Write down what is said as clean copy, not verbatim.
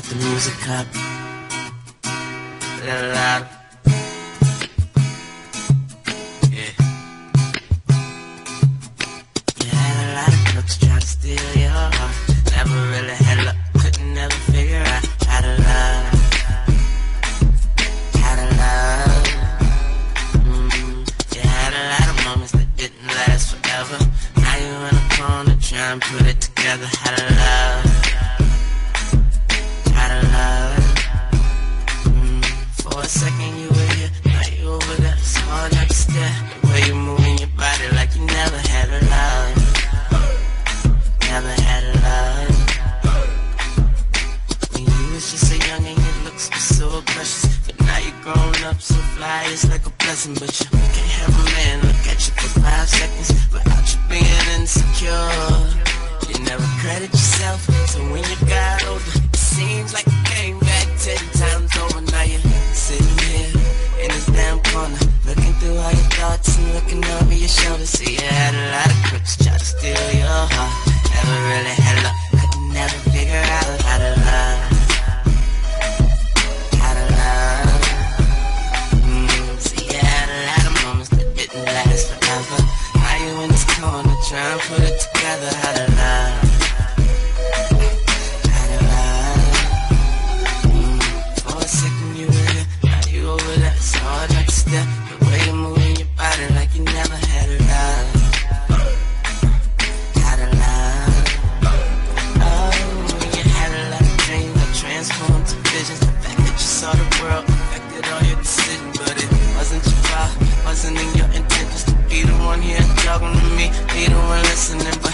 cut the music up. La la la. And put it together, how to love, how to love. For a second you were here, now you over there. It's all like a stare, the way you're moving your body like you never had a love, never had a love. When you was just so young and your looks were so precious, but now you're grown up so fly, it's like a blessing. But you can't have a man look at you for 5 seconds without you being insecure. You never credit yourself, so when you got older, it seems like you came back 10 times over. Now you're sitting here in this damn corner, looking through all your thoughts and looking over your shoulder. So you had a lot of crooks try to steal your heart. Never really had luck, I could never figure out how to love, how to love. So you had a lot of moments that didn't last forever. Now you in this corner trying to put it together, how to love. Wasn't in your intentions to be the one here talking to me, be the one listening.